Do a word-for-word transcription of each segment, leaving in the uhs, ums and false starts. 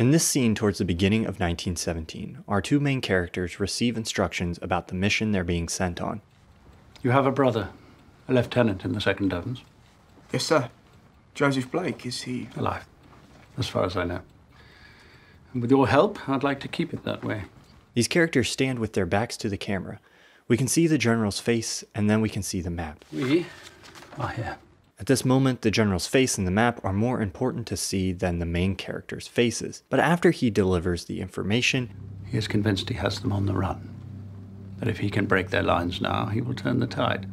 In this scene towards the beginning of nineteen seventeen, our two main characters receive instructions about the mission they're being sent on. You have a brother, a lieutenant in the second Devons? Yes, sir. Joseph Blake, is he...? Alive, as far as I know. And with your help, I'd like to keep it that way. These characters stand with their backs to the camera. We can see the general's face, and then we can see the map. We are here. At this moment, the general's face and the map are more important to see than the main character's faces. But after he delivers the information, he is convinced he has them on the run. That if he can break their lines now, he will turn the tide.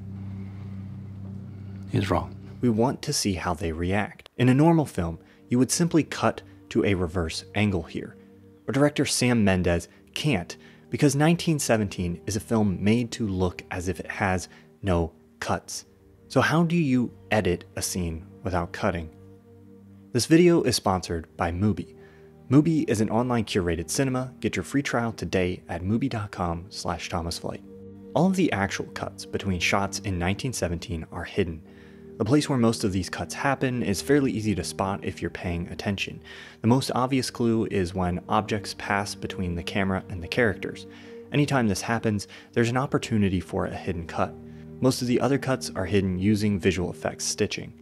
He is wrong. We want to see how they react. In a normal film, you would simply cut to a reverse angle here. But director Sam Mendes can't, because nineteen seventeen is a film made to look as if it has no cuts. So how do you edit a scene without cutting? This video is sponsored by MUBI. MUBI is an online curated cinema. Get your free trial today at mubi dot com slash thomas flight. All of the actual cuts between shots in nineteen seventeen are hidden. The place where most of these cuts happen is fairly easy to spot if you're paying attention. The most obvious clue is when objects pass between the camera and the characters. Anytime this happens, there's an opportunity for a hidden cut. Most of the other cuts are hidden using visual effects stitching.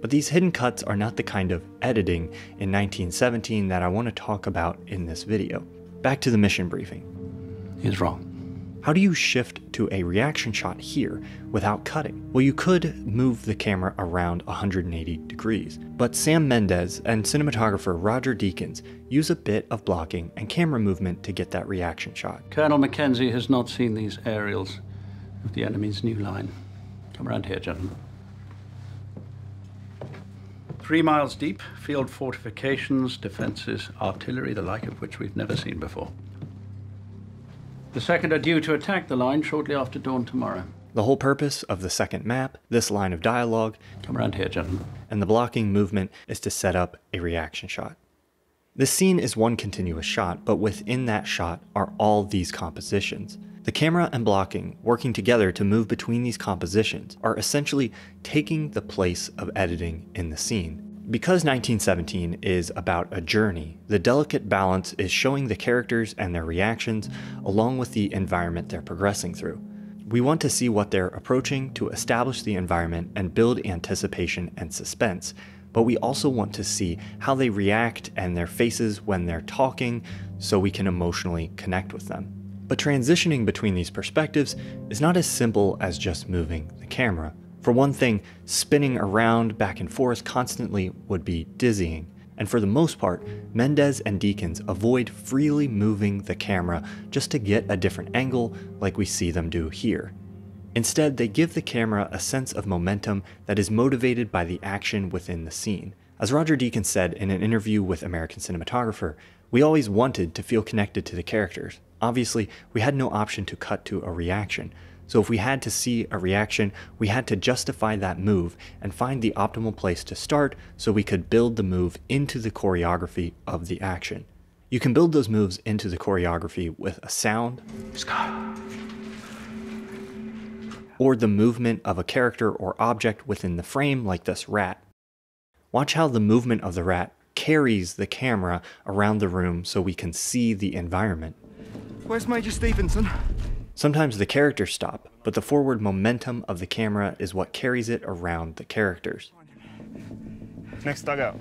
But these hidden cuts are not the kind of editing in nineteen seventeen that I want to talk about in this video. Back to the mission briefing. He's wrong. How do you shift to a reaction shot here without cutting? Well, you could move the camera around one hundred eighty degrees, but Sam Mendes and cinematographer Roger Deakins use a bit of blocking and camera movement to get that reaction shot. Colonel Mackenzie has not seen these aerials of the enemy's new line. Come around here, gentlemen. Three miles deep, field fortifications, defenses, artillery, the like of which we've never seen before. The second are due to attack the line shortly after dawn tomorrow. The whole purpose of the second map, this line of dialogue, come around here, gentlemen, and the blocking movement is to set up a reaction shot. This scene is one continuous shot, but within that shot are all these compositions. The camera and blocking, working together to move between these compositions, are essentially taking the place of editing in the scene. Because nineteen seventeen is about a journey, the delicate balance is showing the characters and their reactions, along with the environment they're progressing through. We want to see what they're approaching to establish the environment and build anticipation and suspense, but we also want to see how they react and their faces when they're talking, so we can emotionally connect with them. But transitioning between these perspectives is not as simple as just moving the camera. For one thing, spinning around back and forth constantly would be dizzying. And for the most part, Mendes and Deakins avoid freely moving the camera just to get a different angle like we see them do here. Instead, they give the camera a sense of momentum that is motivated by the action within the scene. As Roger Deakins said in an interview with American Cinematographer, "We always wanted to feel connected to the characters. Obviously, we had no option to cut to a reaction. So if we had to see a reaction, we had to justify that move and find the optimal place to start so we could build the move into the choreography of the action." You can build those moves into the choreography with a sound, Scott, or the movement of a character or object within the frame like this rat. Watch how the movement of the rat carries the camera around the room so we can see the environment. Where's Major Stevenson? Sometimes the characters stop, but the forward momentum of the camera is what carries it around the characters. Next dugout.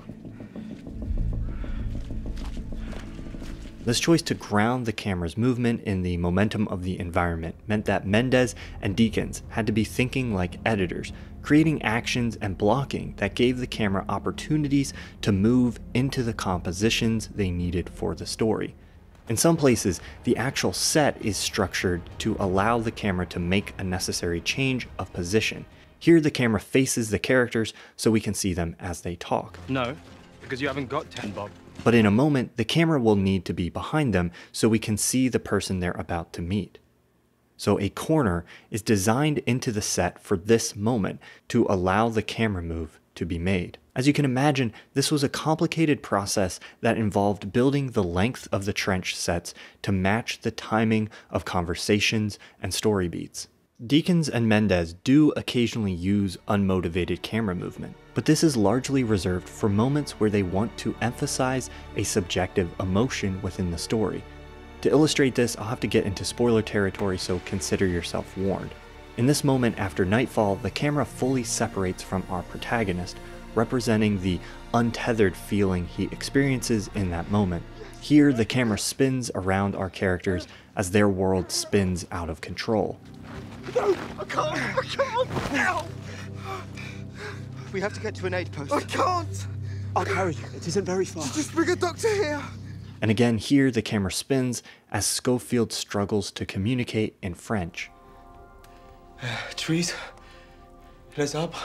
This choice to ground the camera's movement in the momentum of the environment meant that Mendes and Deakins had to be thinking like editors, creating actions and blocking that gave the camera opportunities to move into the compositions they needed for the story. In some places, the actual set is structured to allow the camera to make a necessary change of position. Here, the camera faces the characters so we can see them as they talk. No, because you haven't got ten bob. But in a moment, the camera will need to be behind them so we can see the person they're about to meet. So a corner is designed into the set for this moment to allow the camera move to be made. As you can imagine, this was a complicated process that involved building the length of the trench sets to match the timing of conversations and story beats. Deakins and Mendes do occasionally use unmotivated camera movement, but this is largely reserved for moments where they want to emphasize a subjective emotion within the story. To illustrate this, I'll have to get into spoiler territory, so consider yourself warned. In this moment after nightfall, the camera fully separates from our protagonist, representing the untethered feeling he experiences in that moment. Here, the camera spins around our characters as their world spins out of control. No, I can't, I can't, now! We have to get to an aid post. I can't! I'll carry you, it isn't very far. Just bring a doctor here! And again, here the camera spins as Schofield struggles to communicate in French. Uh, trees, les arbres.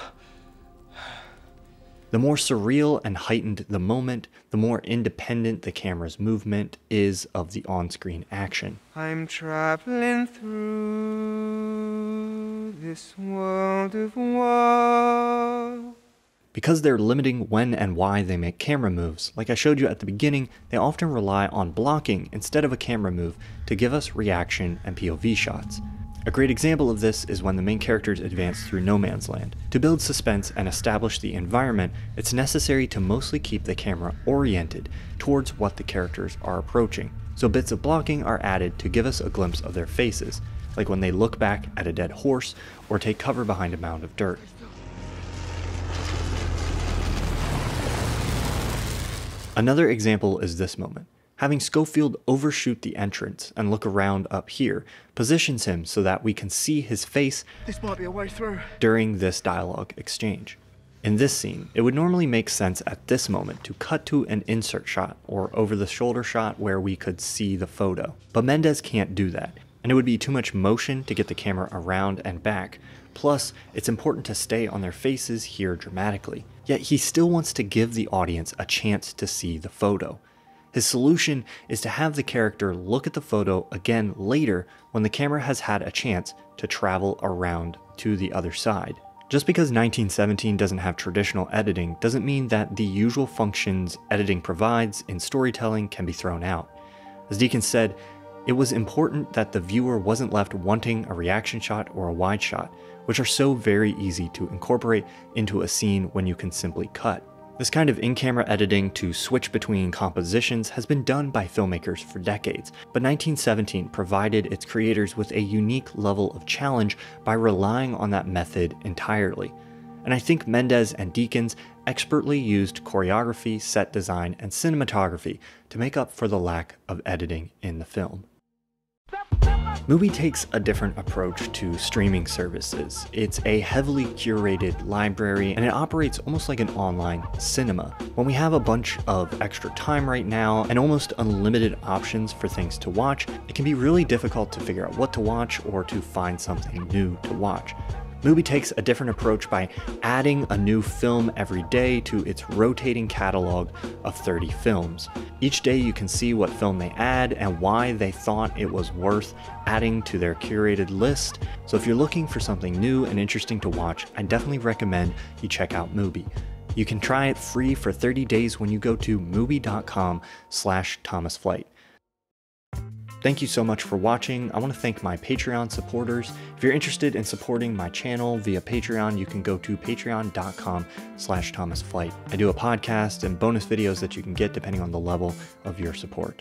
The more surreal and heightened the moment, the more independent the camera's movement is of the on-screen action. I'm traveling through this world of war. Because they're limiting when and why they make camera moves, like I showed you at the beginning, they often rely on blocking instead of a camera move to give us reaction and P O V shots. A great example of this is when the main characters advance through No Man's Land. To build suspense and establish the environment, it's necessary to mostly keep the camera oriented towards what the characters are approaching. So bits of blocking are added to give us a glimpse of their faces, like when they look back at a dead horse or take cover behind a mound of dirt. Another example is this moment. Having Schofield overshoot the entrance and look around up here positions him so that we can see his face. This might be a way through. During this dialogue exchange. In this scene, it would normally make sense at this moment to cut to an insert shot or over the shoulder shot where we could see the photo. But Mendes can't do that, and it would be too much motion to get the camera around and back. Plus, it's important to stay on their faces here dramatically. Yet he still wants to give the audience a chance to see the photo. His solution is to have the character look at the photo again later when the camera has had a chance to travel around to the other side. Just because nineteen seventeen doesn't have traditional editing doesn't mean that the usual functions editing provides in storytelling can be thrown out. As Deakins said, it was important that the viewer wasn't left wanting a reaction shot or a wide shot, which are so very easy to incorporate into a scene when you can simply cut. This kind of in-camera editing to switch between compositions has been done by filmmakers for decades, but nineteen seventeen provided its creators with a unique level of challenge by relying on that method entirely. And I think Mendes and Deakins expertly used choreography, set design, and cinematography to make up for the lack of editing in the film. MUBI takes a different approach to streaming services. It's a heavily curated library, and it operates almost like an online cinema. When we have a bunch of extra time right now and almost unlimited options for things to watch, it can be really difficult to figure out what to watch or to find something new to watch. MUBI takes a different approach by adding a new film every day to its rotating catalog of thirty films. Each day you can see what film they add and why they thought it was worth adding to their curated list. So if you're looking for something new and interesting to watch, I definitely recommend you check out MUBI. You can try it free for thirty days when you go to mubi dot com slash Thomas Flight. Thank you so much for watching. I want to thank my Patreon supporters. If you're interested in supporting my channel via Patreon, you can go to patreon dot com slash Thomas Flight. I do a podcast and bonus videos that you can get depending on the level of your support.